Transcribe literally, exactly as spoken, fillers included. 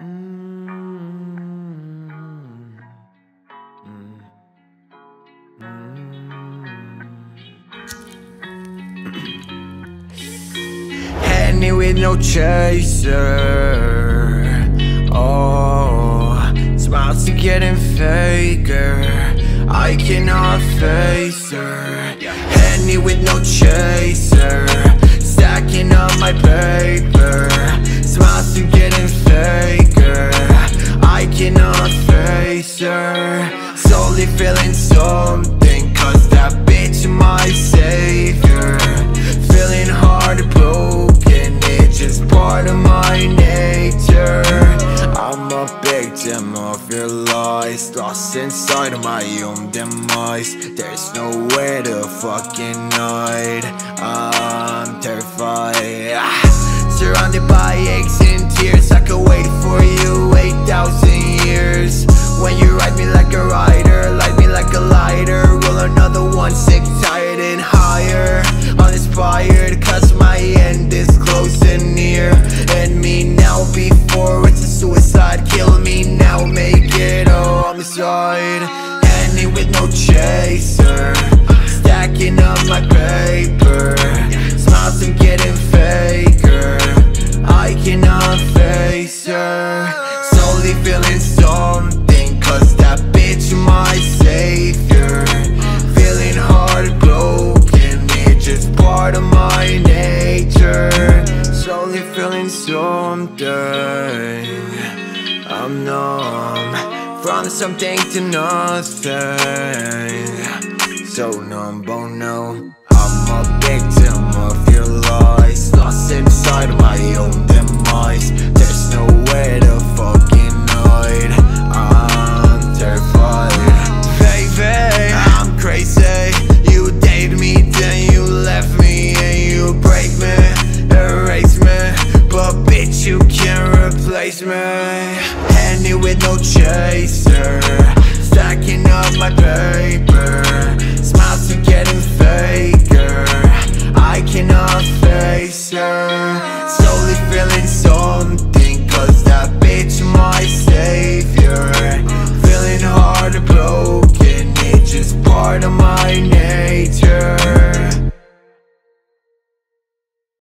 Mm-hmm. Mm-hmm. Had me with no chaser. Oh, smiles are getting faker. I cannot face her. Had me with no chaser. Stacking up my paper. Smiles are getting faker. Cannot face her. Slowly feeling something, cause that bitch my savior. Feeling heartbroken, it's just part of my nature. I'm a victim of your lies, lost inside of my own demise. There's nowhere to fucking hide, I'm terrified. Surrounded by aches and tears, I could wait for you eight thousand. When you ride me like a rider, light me like a lighter. Roll another one, sick, tired and higher. Uninspired, cause my end is close and near. End me now before it's a suicide. Kill me now, make it all homicide. Ending with no chaser. Stacking up my paper. Smiles are getting faker. I cannot face her. Slowly feeling something, cause that bitch my savior. Feeling heartbroken, it's just part of my nature. Slowly feeling something, I'm numb. From something to nothing, so numb, oh no. I'm a victim of your lies, lost inside my own demise. There's nowhere to fucking. I'm terrified. Baby, I'm crazy. You dated me, then you left me. And you break me, erase me. But bitch, you can't replace me. Handy with no chaser. Stacking up my paper.